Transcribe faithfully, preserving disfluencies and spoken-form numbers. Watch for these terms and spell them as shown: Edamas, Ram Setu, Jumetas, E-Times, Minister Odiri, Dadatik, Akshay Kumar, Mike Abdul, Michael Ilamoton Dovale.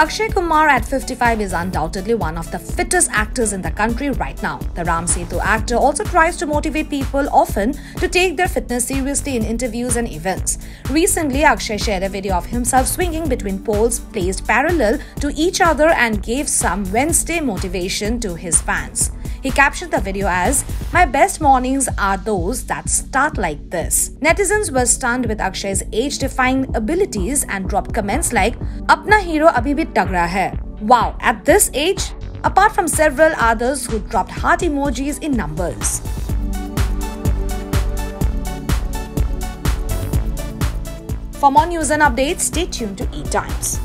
Akshay Kumar at fifty-five is undoubtedly one of the fittest actors in the country right now. The Ram Setu actor also tries to motivate people often to take their fitness seriously in interviews and events. Recently, Akshay shared a video of himself swinging between poles placed parallel to each other and gave some Wednesday motivation to his fans. He captioned the video as, "My best mornings are those that start like this." Netizens were stunned with Akshay's age-defying abilities and dropped comments like, "Apna hero abhi bhi tagra hai. Wow, at this age?" Apart from several others who dropped heart emojis in numbers. For more news and updates, stay tuned to E-Times.